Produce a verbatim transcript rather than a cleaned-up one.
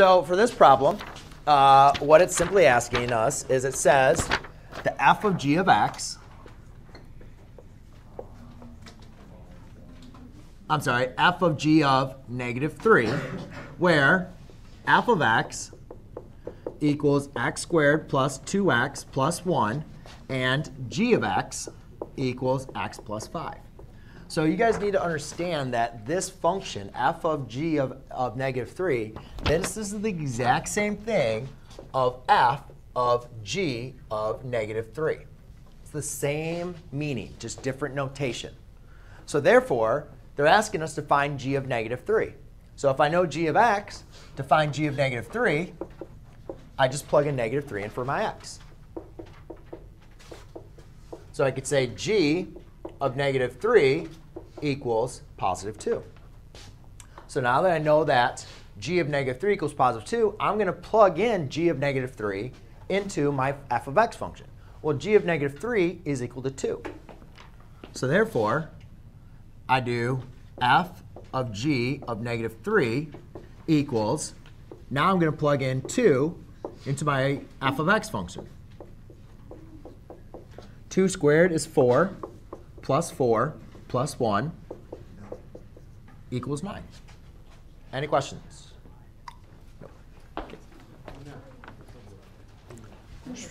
So for this problem, uh, what it's simply asking us is it says the f of g of x, I'm sorry, f of g of negative three, where f of x equals x squared plus two x plus one, and g of x equals x plus five. So you guys need to understand that this function, f of g of, of negative three, this is the exact same thing of f of g of negative three. It's the same meaning, just different notation. So therefore, they're asking us to find g of negative three. So if I know g of x, to find g of negative three, I just plug in negative three in for my x. So I could say g of negative three equals positive two. So now that I know that g of negative three equals positive two, I'm going to plug in g of negative three into my f of x function. Well, g of negative three is equal to two. So therefore, I do f of g of negative three equals, now I'm going to plug in two into my f of x function. two squared is four, plus four, plus one, equals nine. Any questions? No. Okay.